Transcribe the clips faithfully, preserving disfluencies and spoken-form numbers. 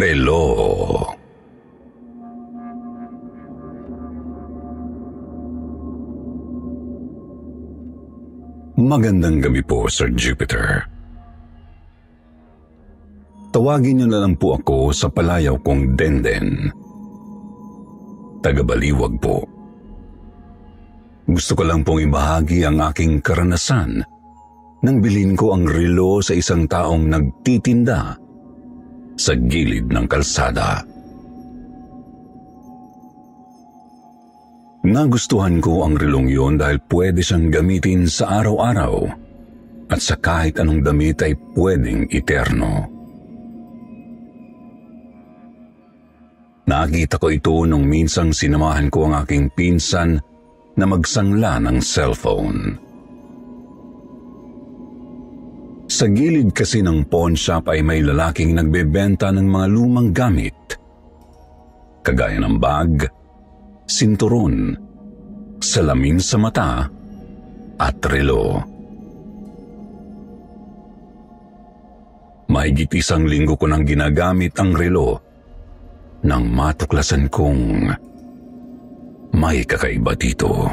Relo. Magandang gabi po, Sir Jupiter. Tawagin niyo na lang po ako sa palayaw kong Denden. Tagabaliwag po. Gusto ko lang pong ibahagi ang aking karanasan nang bilhin ko ang relo sa isang taong nagtitinda sa gilid ng kalsada. Nagustuhan ko ang relong yon dahil pwede siyang gamitin sa araw-araw at sa kahit anong damit ay pwedeng eterno. Nakita ko ito nung minsang sinamahan ko ang aking pinsan na magsangla ng cellphone. Sa gilid kasi ng pawn shop ay may lalaking nagbebenta ng mga lumang gamit, kagaya ng bag, sinturon, salamin sa mata, at relo. Mahigit isang linggo ko nang ginagamit ang relo nang matuklasan kong may kakaiba dito.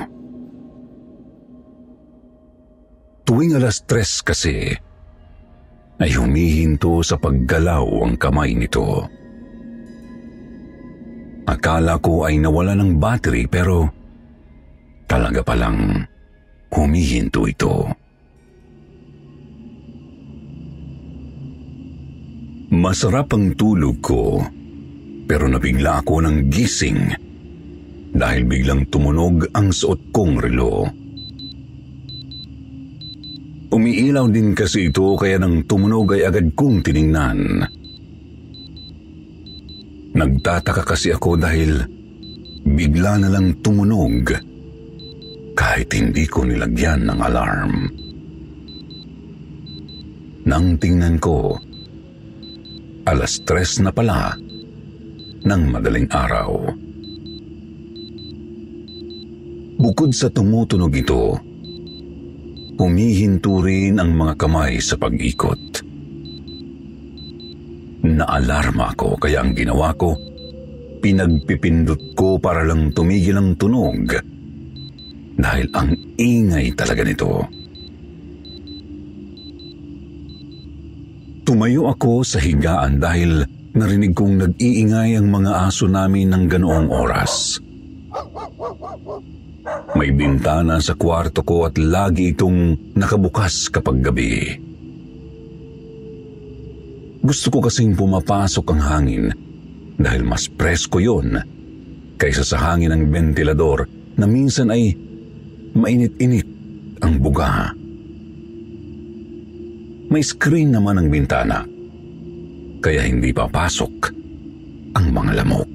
Tuwing alas tres kasi, ay humihinto sa paggalaw ang kamay nito. Akala ko ay nawala ng battery pero talaga palang humihinto ito. Masarap ang tulog ko. Pero nabigla ako ng gising dahil biglang tumunog ang suot kong relo. Umiilaw din kasi ito kaya nang tumunog ay agad kong tiningnan. Nagtataka kasi ako dahil bigla na lang tumunog kahit hindi ko nilagyan ng alarm. Nang tingnan ko, alas tres na pala ng madaling araw. Bukod sa tumutunog ito, humihinto rin ang mga kamay sa pag-ikot. Naalarma ako kaya ang ginawa ko, pinagpipindot ko para lang tumigil ang tunog dahil ang ingay talaga nito. Tumayo ako sa higaan dahil narinig kong nag-iingay ang mga aso namin ng ganoong oras. May bintana sa kwarto ko at lagi itong nakabukas kapag gabi. Gusto ko kasing pumapasok ang hangin dahil mas presko yon kaysa sa hangin ng bentilador na minsan ay mainit-init ang buga. May screen naman ang bintana, kaya hindi papasok ang mga lamok.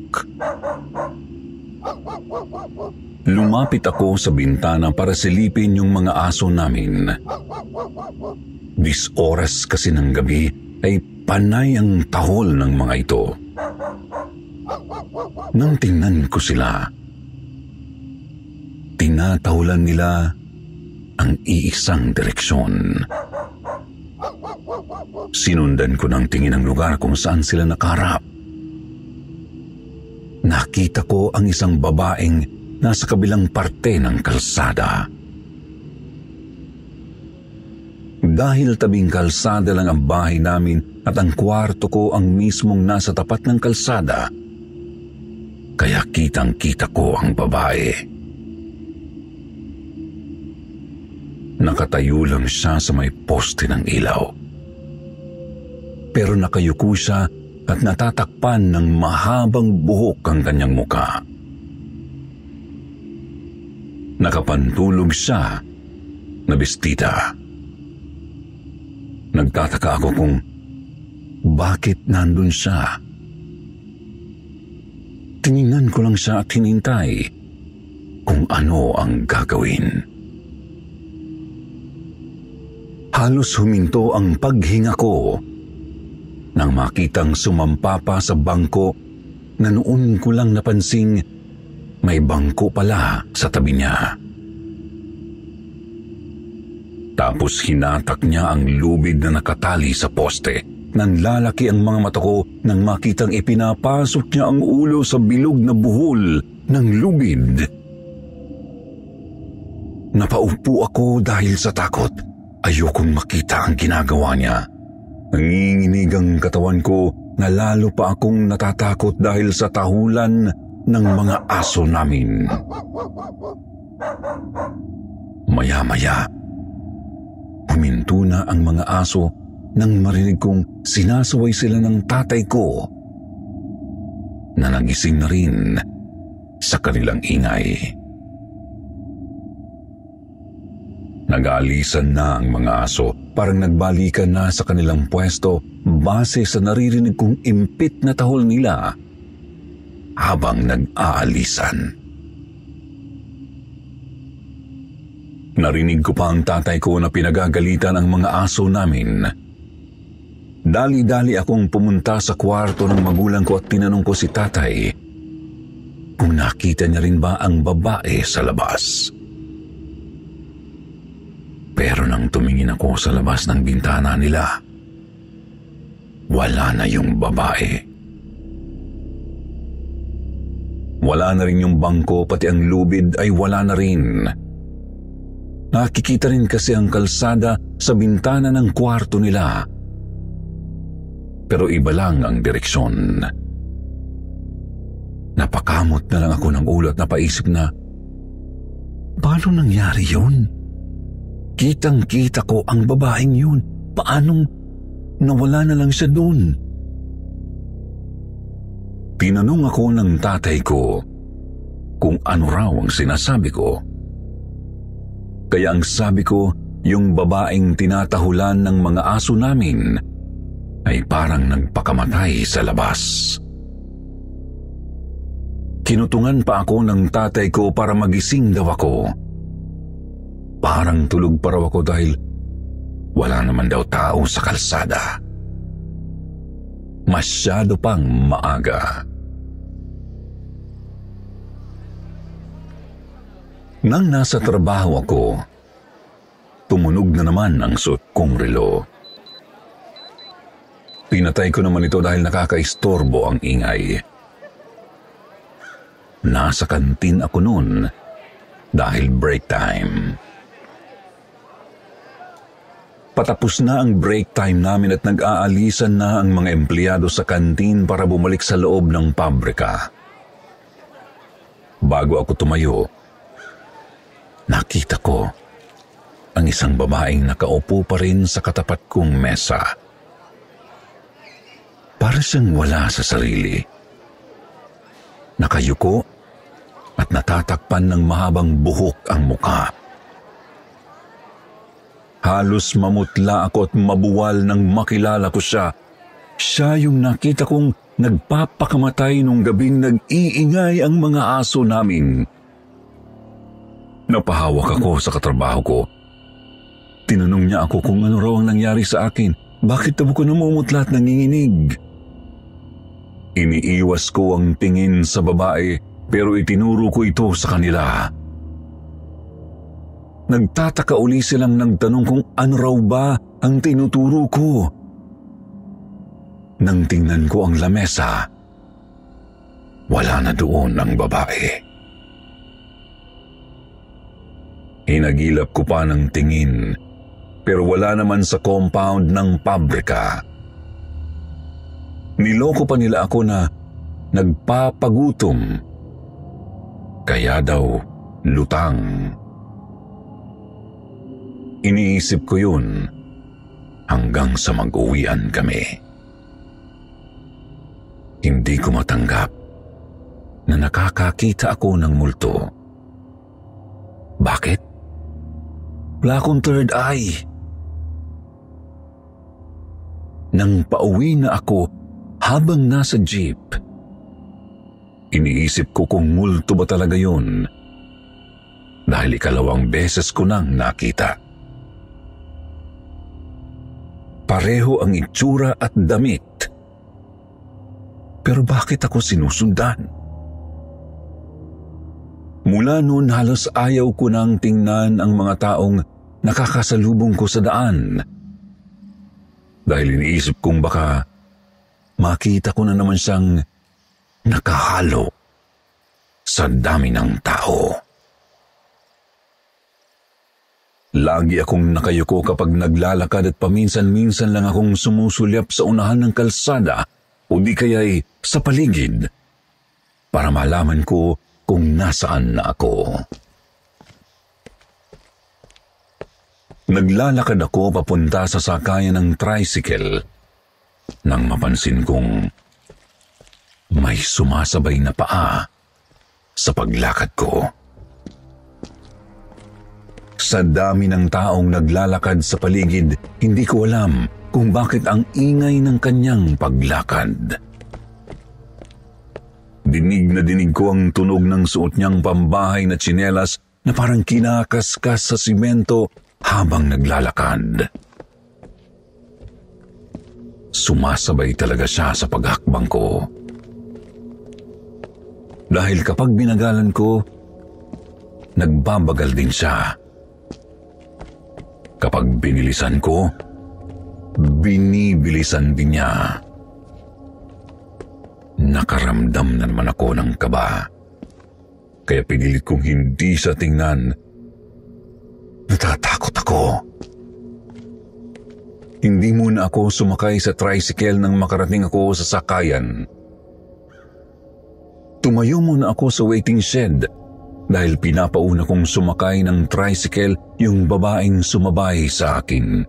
Lumapit ako sa bintana para silipin yung mga aso namin. Dis oras kasi ng gabi ay panay ang tahol ng mga ito. Nang tingnan ko sila, tinatahulan nila ang iisang direksyon. Sinundan ko ng tingin ang lugar kung saan sila nakaharap. Nakita ko ang isang babaeng nasa kabilang parte ng kalsada. Dahil tabing kalsada lang ang bahay namin at ang kwarto ko ang mismong nasa tapat ng kalsada, kaya kitang-kita ko ang babae. Nakatayo lang siya sa may poste ng ilaw. Pero nakayuko siya at natatakpan ng mahabang buhok ang kanyang muka. Nakapantulog siya na bestida. Nagtataka ako kung bakit nandun siya. Tiningnan ko lang siya at hinintay kung ano ang gagawin. Halos huminto ang paghinga ko nang makitang sumampa pa sa bangko na noon ko lang napansing may bangko pala sa tabi niya. Tapos hinatak niya ang lubid na nakatali sa poste Nanlalaki ang mga mata ko nang makitang ipinapasok niya ang ulo sa bilog na buhol ng lubid. Napaupo ako dahil sa takot. Ayokong makita ang ginagawa niya. Nanginginig ang katawan ko na lalo pa akong natatakot dahil sa tahulan ng mga aso namin. Maya-maya, huminto na ang mga aso nang marinig kong sinasaway sila ng tatay ko na nagising na rin sa kanilang ingay. Nag-aalisan na ang mga aso, parang nagbalikan na sa kanilang pwesto base sa naririnig kong impit na tahol nila habang nag-aalisan. Narinig ko pa ang tatay ko na pinagagalitan ang mga aso namin. Dali-dali akong pumunta sa kwarto ng magulang ko at tinanong ko si tatay kung nakita niya rin ba ang babae sa labas. Pero nang tumingin ako sa labas ng bintana nila, wala na yung babae. Wala na rin yung bangko, pati ang lubid ay wala na rin. Nakikita rin kasi ang kalsada sa bintana ng kwarto nila. Pero iba lang ang direksyon. Napakamot na lang ako ng ulo at napaisip na, paano nangyari yun? Kitang-kita ko ang babaeng yun. Paanong nawala na lang siya doon? Tinanong ako ng tatay ko kung ano raw ang sinasabi ko. Kaya ang sabi ko, yung babaeng tinatahulan ng mga aso namin ay parang nagpakamatay sa labas. Kinutungan pa ako ng tatay ko para magising daw ako. Parang tulog pa raw ako dahil wala naman daw tao sa kalsada. Masyado pang maaga. Nang nasa trabaho ako, tumunog na naman ang suot kong relo. Pinatay ko naman ito dahil nakakaistorbo ang ingay. Nasa kantin ako noon dahil break time. Patapos na ang break time namin at nag-aalisan na ang mga empleyado sa kantin para bumalik sa loob ng pabrika. Bago ako tumayo, nakita ko ang isang babaeng nakaupo pa rin sa katapat kong mesa. Para siyang wala sa sarili. Nakayuko at natatakpan ng mahabang buhok ang mukha. Halos mamutla ako at mabuwal nang makilala ko siya. Siya yung nakita kong nagpapakamatay nung gabing nag-iingay ang mga aso namin. Napahawak ako sa katrabaho ko. Tinanong niya ako kung ano raw ang nangyari sa akin. Bakit tabo ko namumutla at nanginginig? Iniiwas ko ang tingin sa babae pero itinuro ko ito sa kanila. Nagtataka uli silang nagtanong kung ano raw ba ang tinuturo ko. Nang tingnan ko ang lamesa, wala na doon ang babae. Hinagilap ko pa ng tingin, pero wala naman sa compound ng pabrika. Niloko pa nila ako na nagpapagutom, kaya daw lutang. Iniisip ko yun hanggang sa mag-uwian kami. Hindi ko matanggap na nakakakita ako ng multo. Bakit? Wala akong third eye. Nang pauwi na ako, habang nasa jeep, iniisip ko kung multo ba talaga yun dahil ikalawang beses ko nang nakita. Pareho ang itsura at damit. Pero bakit ako sinusundan? Mula noon halos ayaw ko nang tingnan ang mga taong nakakasalubong ko sa daan. dahil iniisip kong baka makita ko na naman siyang nakahalo sa dami ng tao. Lagi akong nakayuko kapag naglalakad at paminsan-minsan lang akong sumusulyap sa unahan ng kalsada o di kaya'y sa paligid para malaman ko kung nasaan na ako. Naglalakad ako papunta sa sakayan ng tricycle nang mapansin kong may sumasabay na paa sa paglakad ko. Sa dami ng taong naglalakad sa paligid, hindi ko alam kung bakit ang ingay ng kanyang paglakad. Dinig na dinig ko ang tunog ng suot niyang pambahay na tsinelas na parang kinakaskas sa simento habang naglalakad. Sumasabay talaga siya sa paghakbang ko. Dahil kapag binagalan ko, nagbabagal din siya. Kapag binilisan ko, binibilisan din niya. Nakaramdam na naman ako ng kaba. Kaya pinilit kong hindi sa tingnan. Natatakot ako. Hindi muna ako sumakay sa tricycle nang makarating ako sa sakayan. Tumayo muna ako sa waiting shed dahil pinapauna kong sumakay ng tricycle yung babaeng sumabay sa akin.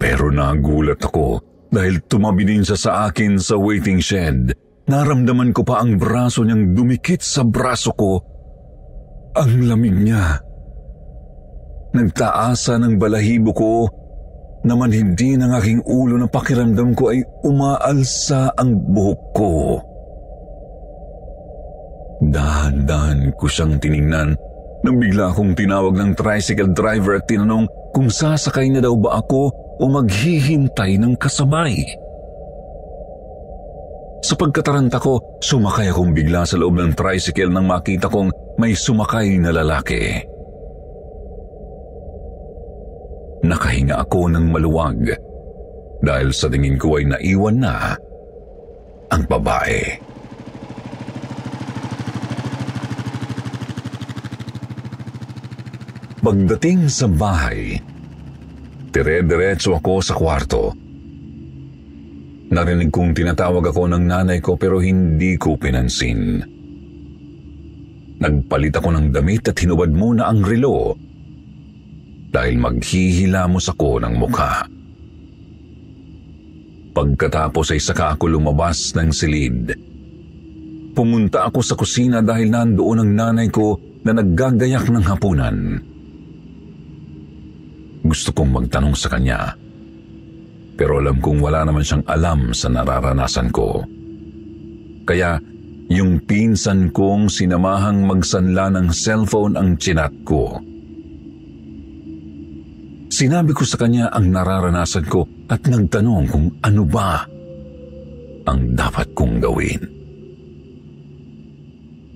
Pero nagulat ako dahil tumabi din siya sa akin sa waiting shed. Naramdaman ko pa ang braso niyang dumikit sa braso ko. Ang lamig niya. Nagtaasa ng balahibo ko naman hindi ng aking ulo na pakiramdam ko ay umaalsa ang buhok ko. Dahan-dahan ko siyang tiningnan nang bigla akong tinawag ng tricycle driver at tinanong kung sasakay na daw ba ako o maghihintay ng kasabay. Sa pagkataranta ko, sumakay akong bigla sa loob ng tricycle nang makita kong may sumakay na lalaki. Nakahinga ako ng maluwag dahil sa tingin ko ay naiwan na ang babae. Pagdating sa bahay, dire-diretso ako sa kwarto. Narinig kong tinatawag ako ng nanay ko pero hindi ko pinansin. Nagpalit ako ng damit at hinubad muna ang relo dahil maghihilamos ako ng mukha. Pagkatapos ay saka ako lumabas ng silid. Pumunta ako sa kusina dahil nandoon ang nanay ko na naggagayak ng hapunan. Gusto kong magtanong sa kanya, pero alam kong wala naman siyang alam sa nararanasan ko. Kaya yung pinsan kong sinamahang magsanla ng cellphone ang chinat ko. Sinabi ko sa kanya ang nararanasan ko at nagtanong kung ano ba ang dapat kong gawin.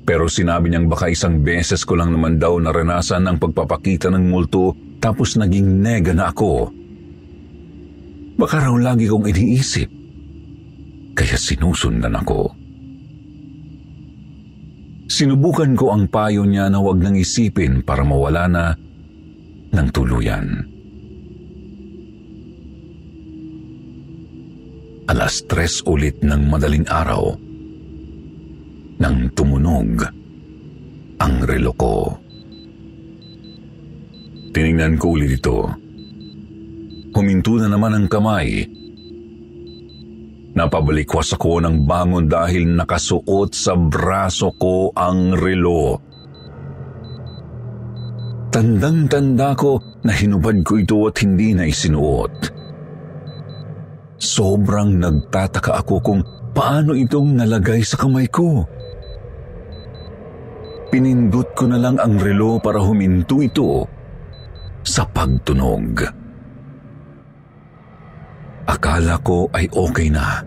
Pero sinabi niyang baka isang beses ko lang naman daw naranasan ang pagpapakita ng multo. Tapos naging nega na ako. Baka raw lagi kong iniisip, kaya sinusundan ako. Sinubukan ko ang payo niya na huwag nang isipin para mawala na ng tuluyan. Alas tres ulit ng madaling araw nang tumunog ang relo ko. Tinignan ko ulit ito. Huminto na naman ang kamay. Napabalikwas ako ng bangon dahil nakasuot sa braso ko ang relo. Tandang-tanda ko na hinubad ko ito at hindi na isinuot. Sobrang nagtataka ako kung paano itong nalagay sa kamay ko. Pinindot ko na lang ang relo para huminto ito sa pagtunog. Akala ko ay okay na.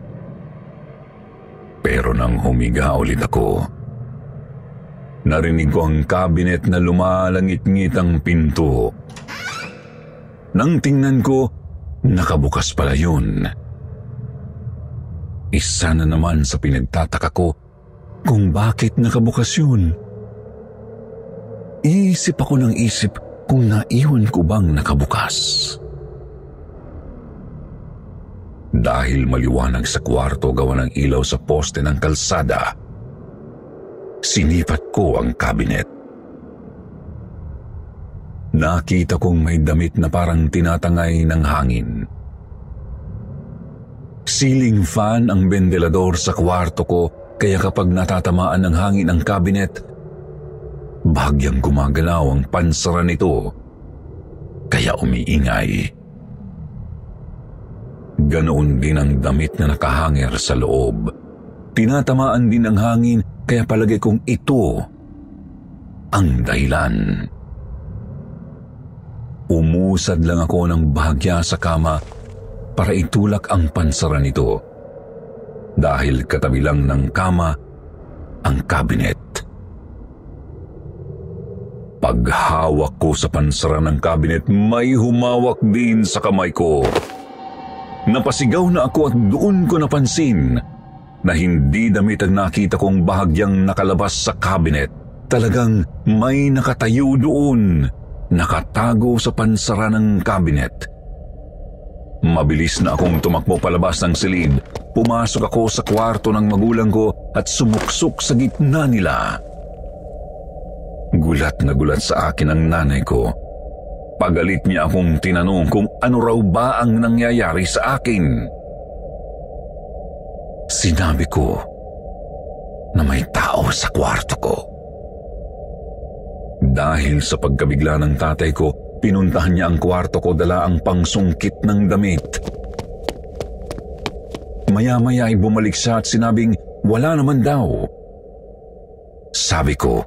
Pero nang humiga ulit ako, narinig ko ang cabinet na lumalangit-ngit ang pinto. Nang tingnan ko, Nakabukas pala yun. Isa na naman sa pinagtataka ko kung bakit nakabukas yun. Iisip ako ng isip kung naiwan ko bang nakabukas. Dahil maliwanag sa kwarto gawa ng ilaw sa poste ng kalsada, sinipat ko ang kabinet. Nakita kong may damit na parang tinatangay ng hangin. Ceiling fan ang bendelador sa kwarto ko, kaya kapag natatamaan ng hangin ang kabinet, bahagyang gumagalaw ang pansara nito, kaya umiingay. Ganoon din ang damit na nakahanger sa loob. Tinatamaan din ng hangin, kaya palagay kong ito ang dahilan. Umusad lang ako ng bahagya sa kama para itulak ang pansara nito. Dahil katabi lang ng kama ang kabinet. Paghawak ko sa pansara ng kabinet, may humawak din sa kamay ko. Napasigaw na ako at doon ko napansin na hindi damit ang nakita kong bahagyang nakalabas sa kabinet. Talagang may nakatayo doon. Nakatago sa pansara ng kabinet. Mabilis na akong tumakbo palabas ng silid. Pumasok ako sa kwarto ng magulang ko at sumuksok sa gitna nila. Gulat na gulat sa akin ang nanay ko. Pagalit niya akong tinanong kung ano raw ba ang nangyayari sa akin. Sinabi ko na may tao sa kwarto ko. Dahil sa pagkabigla ng tatay ko, pinuntahan niya ang kwarto ko dala ang pangsungkit ng damit. Maya-maya ay bumalik siya at sinabing wala naman daw. Sabi ko,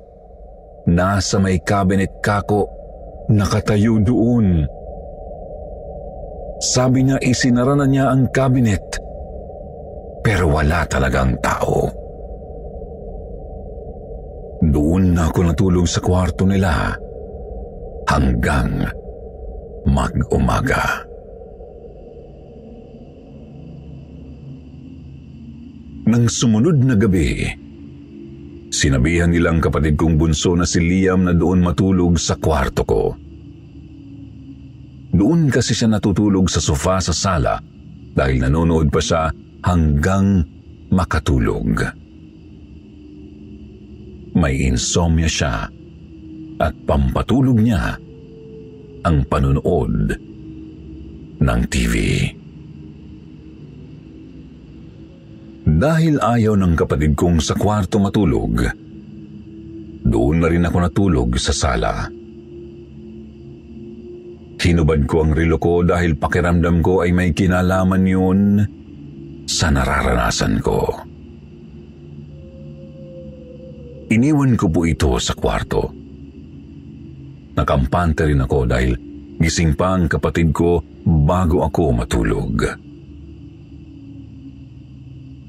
nasa may kabinet kako, nakatayo doon. Sabi niya isinara na niya ang kabinet, pero wala talagang tao. Doon na ako natulog sa kwarto nila hanggang mag-umaga. Nang sumunod na gabi, sinabihan nilang kapatid kong bunso na si Liam na doon matulog sa kwarto ko. Doon kasi siya natutulog sa sofa sa sala dahil nanonood pa siya hanggang makatulog. May insomnia siya at pampatulog niya ang panunood ng T V. Dahil ayaw ng kapatid kong sa kwarto matulog, doon na rin ako natulog sa sala. Hinubad ko ang relo ko dahil pakiramdam ko ay may kinalaman yun sa nararanasan ko. Iniwan ko po ito sa kwarto. Nakampante rin ako dahil gising pa ang kapatid ko bago ako matulog.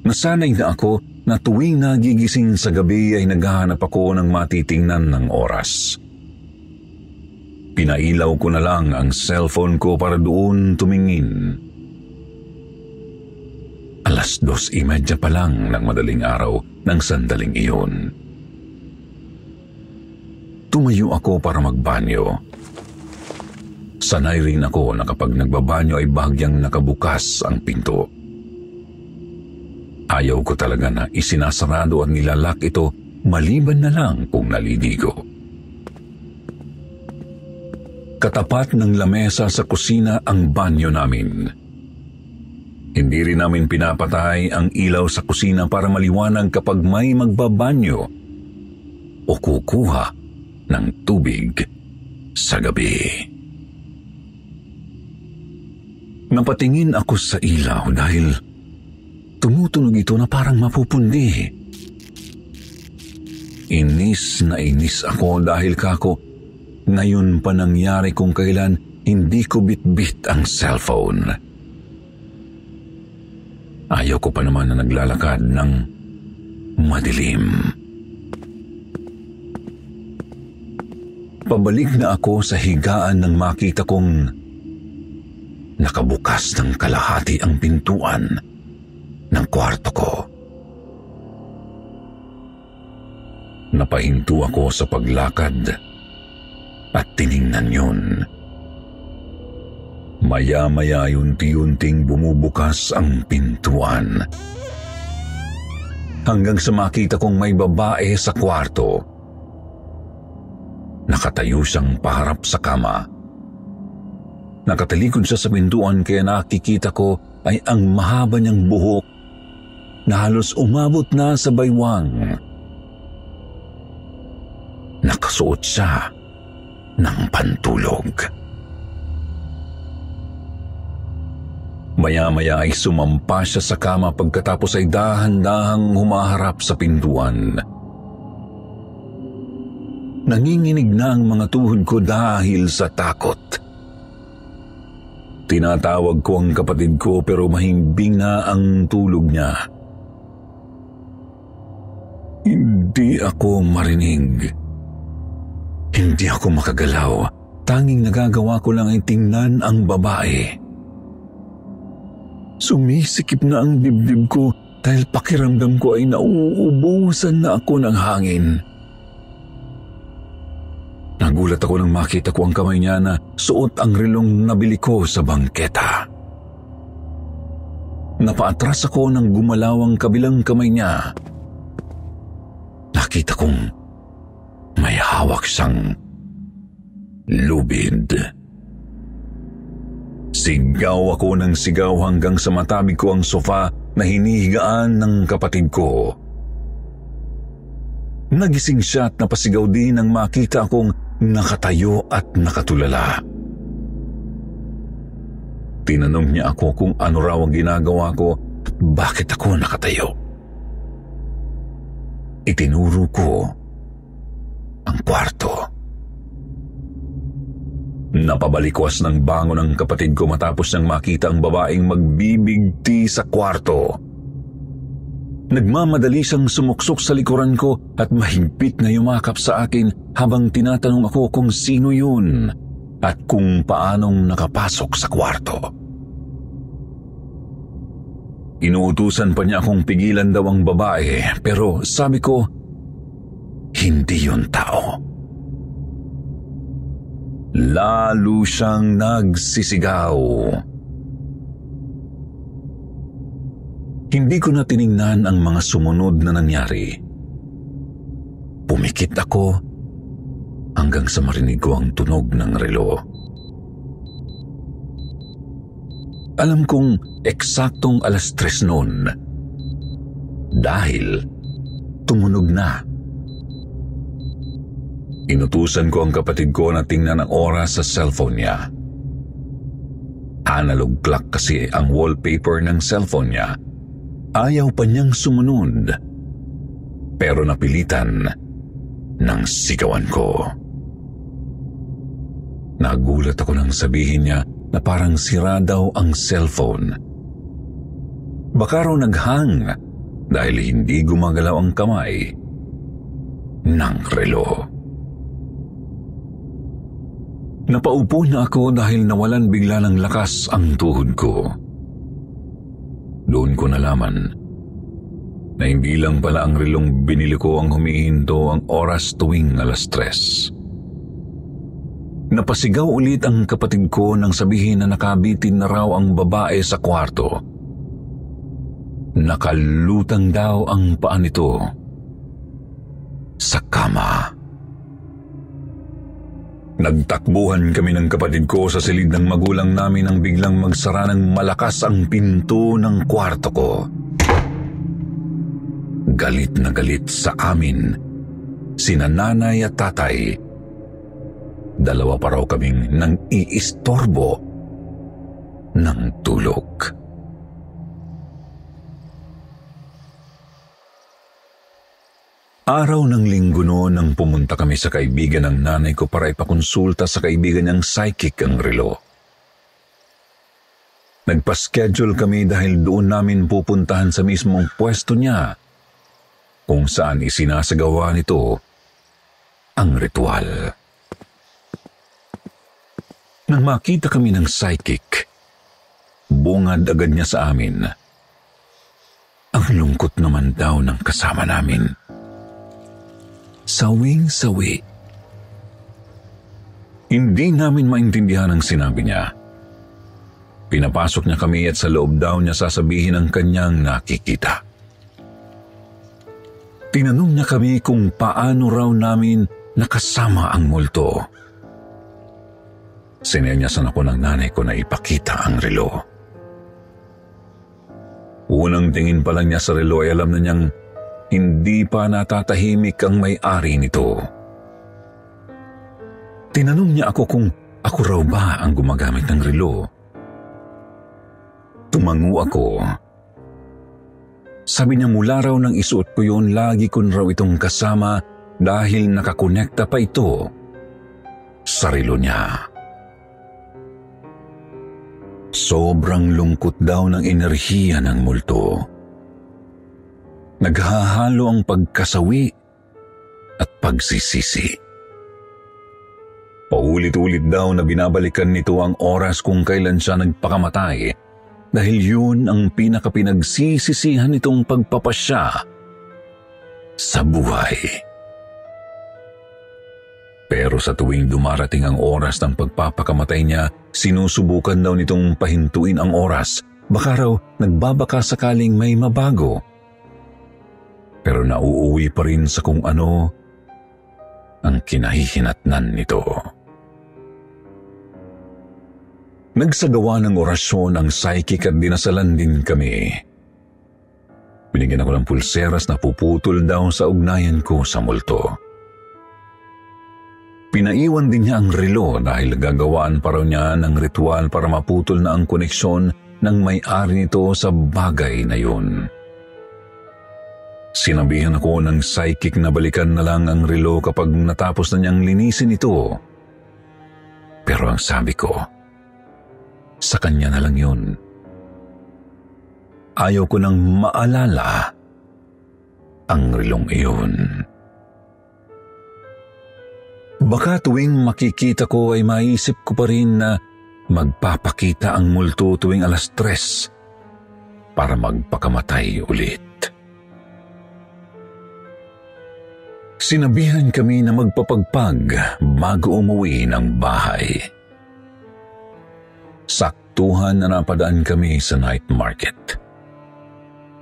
Nasanay na ako na tuwing nagigising sa gabi ay naghahanap ako ng matitingnan ng oras. Pinailaw ko na lang ang cellphone ko para doon tumingin. Alas dos imedya pa lang ng madaling araw ng sandaling iyon. Tumayo ako para magbanyo. Sanay rin ako na kapag nagbabanyo ay bahagyang nakabukas ang pinto. Ayaw ko talaga na isinasarado at nilalak ito maliban na lang kung naliligo. Katapat ng lamesa sa kusina ang banyo namin. Hindi rin namin pinapatay ang ilaw sa kusina para maliwanag kapag may magbabanyo o kukuha ng tubig sa gabi. Napatingin ako sa ilaw dahil tumutunog ito na parang mapupundi. Inis na inis ako dahil kako, ngayon pa nangyari kung kailan hindi ko bitbit ang cellphone. Ayaw ko pa naman na naglalakad ng madilim. Pabalik na ako sa higaan nang makita kong nakabukas ng kalahati ang pintuan ng kwarto ko. Napahinto ako sa paglakad at tiningnan yun. Maya-maya unti-unting bumubukas ang pintuan. Hanggang sa makita kong may babae sa kwarto. Nakatayo siyang paharap sa kama. Nakatalikod siya sa pintuan kaya nakikita ko ay ang mahaba niyang buhok na halos umabot na sa baywang. Nakasuot siya ng pantulog. Maya-maya ay sumampa siya sa kama pagkatapos ay dahan-dahang humaharap sa pintuan. Nanginginig na ang mga tuhod ko dahil sa takot. Tinatawag ko ang kapatid ko pero mahimbing na ang tulog niya. Hindi ako marinig. Hindi ako makagalaw. Tanging nagagawa ko lang ay tingnan ang babae. Sumisikip na ang dibdib ko dahil pakiramdam ko ay nauubusan na ako ng hangin. Nagulat ako nang makita ko ang kamay niya na suot ang relong nabili ko sa bangketa. Napaatras ako nang gumalaw ang kabilang kamay niya. Nakita kong may hawak siyang lubid. Sigaw ako ng sigaw hanggang sa matabi ko ang sofa na hinihigaan ng kapatid ko. Nagising siya at napasigaw din nang makita akong nakatayo at nakatulala. Tinanong niya ako kung ano raw ang ginagawa ko at bakit ako nakatayo. Itinuro ko ang kwarto. Napabalikwas ng bangon ng kapatid ko matapos nang makita ang babaeng magbibigti sa kwarto. Nagmamadali siyang sumuksok sa likuran ko at mahigpit na yumakap sa akin habang tinatanong ako kung sino yun at kung paanong nakapasok sa kwarto. Inuutusan pa niya akong pigilan daw ang babae pero sabi ko, hindi yun tao. Lalo siyang nagsisigaw. Hindi ko na tiningnan ang mga sumunod na nangyari. Pumikit ako hanggang sa marinig ko ang tunog ng relo. Alam kong eksaktong alas tres noon dahil tumunog na. Inutusan ko ang kapatid ko na tingnan ang oras sa cellphone niya. Analog clock kasi ang wallpaper ng cellphone niya. Ayaw pa niyang sumunod, pero napilitan ng sigawan ko. Nagulat ako nang sabihin niya na parang sira daw ang cellphone. Baka raw naghang dahil hindi gumagalaw ang kamay ng relo. Napaupo na ako dahil nawalan bigla ng lakas ang tuhod ko. Doon ko nalaman na hindi lang pala ang relong binili ko ang humihinto ang oras tuwing alas tres. Napasigaw ulit ang kapatid ko nang sabihin na nakabitin na raw ang babae sa kwarto. Nakalutang daw ang paa nito sa kama. Nagtakbuhan kami ng kapatid ko sa silid ng magulang namin nang biglang magsara ng malakas ang pinto ng kwarto ko. Galit na galit sa amin, sina nanay at tatay. Dalawa pa raw kaming nang iistorbo ng tulog. Araw ng linggo noon nang pumunta kami sa kaibigan ng nanay ko para ipakonsulta sa kaibigan niyang psychic ang relo. Nagpa-schedule kami dahil doon namin pupuntahan sa mismong pwesto niya kung saan isinasagawa nito ang ritual. Nang makita kami ng psychic, bungad agad niya sa amin. Ang lungkot naman daw ng kasama namin. Sawing-sawi. Hindi namin maintindihan ang sinabi niya. Pinapasok niya kami at sa loob daw niya sasabihin ang kanyang nakikita. Tinanong niya kami kung paano raw namin nakasama ang multo. Sinenyasan ako ng nanay ko na ipakita ang relo. Unang tingin pa lang niya sa relo ay alam na niyang hindi pa natatahimik ang may-ari nito. Tinanong niya ako kung ako raw ba ang gumagamit ng relo. Tumango ako. Sabi niya mula raw nang isuot ko yun, lagi ko raw itong kasama dahil nakakonekta pa ito sa relo niya. Sobrang lungkot daw ng enerhiya ng multo. Naghahalo ang pagkasawi at pagsisisi. Paulit-ulit daw na binabalikan nito ang oras kung kailan siya nagpakamatay. Dahil yun ang pinakapinagsisisihan nitong pagpapasya sa buhay. Pero sa tuwing dumarating ang oras ng pagpapakamatay niya, sinusubukan daw nitong pahintuin ang oras. Baka raw nagbabaka sakaling may mabago. Pero nauuwi pa rin sa kung ano ang kinahihinatnan nito. Nagsagawa ng orasyon ang psychic at dinasalan din kami. Binigyan ako ng pulseras na puputol daw sa ugnayan ko sa multo. Pinaiwan din niya ang relo dahil gagawaan pa raw niya ng ritual para maputol na ang koneksyon ng may-ari nito sa bagay na yun. Sinabihan ako ng psychic na balikan na lang ang relo kapag natapos na niyang linisin ito. Pero ang sabi ko, sa kanya na lang yun. Ayaw ko nang maalala ang relong iyon. Baka tuwing makikita ko ay maiisip ko pa rin na magpapakita ang multo tuwing alas tres para magpakamatay ulit. Sinabihan kami na magpapagpag bago umuwi ng bahay. Saktuhan na napadaan kami sa night market.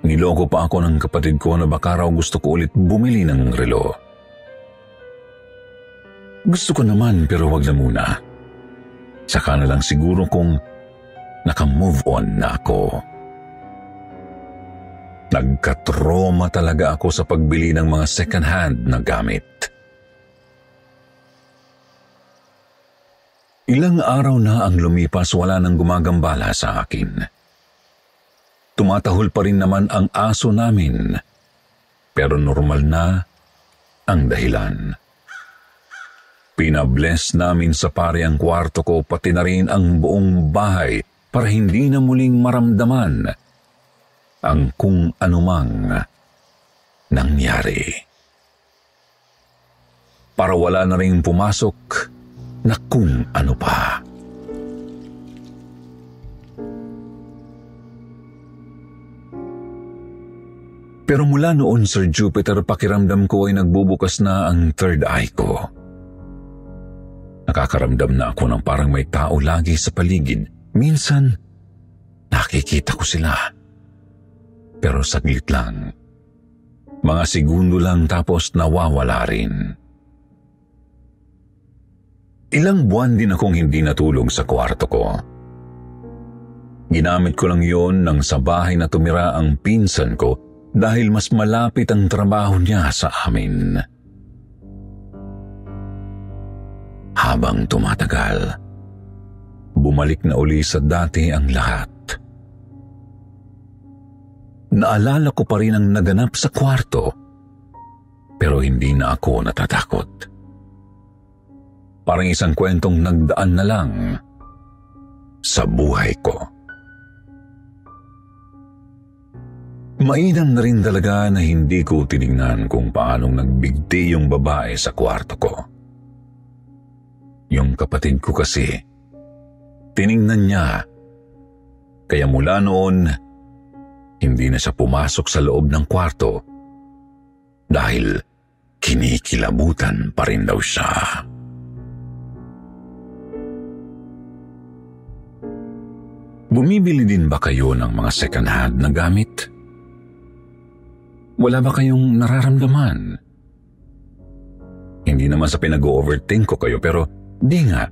Niloko pa ako ng kapatid ko na baka raw gusto ko ulit bumili ng relo. Gusto ko naman pero wag na muna. Saka na lang siguro kung nakamove on na ako. Nagkatroma talaga ako sa pagbili ng mga second hand na gamit. Ilang araw na ang lumipas, wala nang gumagambala sa akin. Tumatahol pa rin naman ang aso namin, pero normal na ang dahilan. Pinabless namin sa pare ang kwarto ko pati na rin ang buong bahay para hindi na muling maramdaman ang kung anumang nangyari. Para wala na rin pumasok na kung ano pa. Pero mula noon, Sir Jupiter, pakiramdam ko ay nagbubukas na ang third eye ko. Nakakaramdam na ako ng parang may tao lagi sa paligid. Minsan, nakikita ko sila. Pero saglit lang. Mga segundo lang tapos nawawala rin. Ilang buwan din akong hindi natulog sa kwarto ko. Ginamit ko lang yun nang sa bahay na tumira ang pinsan ko dahil mas malapit ang trabaho niya sa amin. Habang tumatagal, bumalik na uli sa dati ang lahat. Naalala ko pa rin ang naganap sa kwarto, pero hindi na ako natatakot. Parang isang kwentong nagdaan na lang sa buhay ko. Mainam na rin talaga na hindi ko tinignan kung paanong nagbigti yung babae sa kwarto ko. Yung kapatid ko kasi, tinignan niya Kaya mula noon, hindi na siya pumasok sa loob ng kwarto dahil kinikilabutan pa rin daw siya. Bumibili din ba kayo ng mga second-hand na gamit? Wala ba kayong nararamdaman? Hindi naman sa pinag-overthink ko kayo, pero di nga.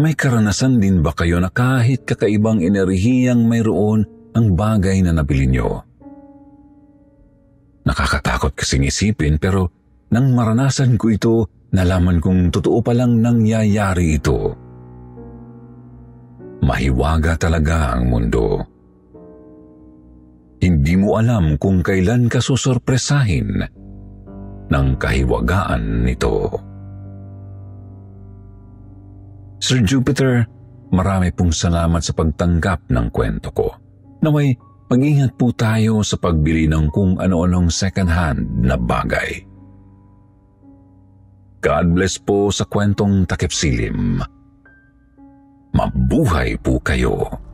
May karanasan din ba kayo na kahit kakaibang enerhiyang mayroon ang bagay na nabili nyo? Nakakatakot kasing isipin, pero nang maranasan ko ito, nalaman kong totoo palang nangyayari ito. Mahiwaga talaga ang mundo. Hindi mo alam kung kailan ka susurpresahin ng kahiwagaan nito. Sir Jupiter, marami pong salamat sa pagtanggap ng kwento ko. Naway, mag-ingat po tayo sa pagbili ng kung ano-anong second-hand na bagay. God bless po sa kwentong takipsilim. Mabuhay po kayo!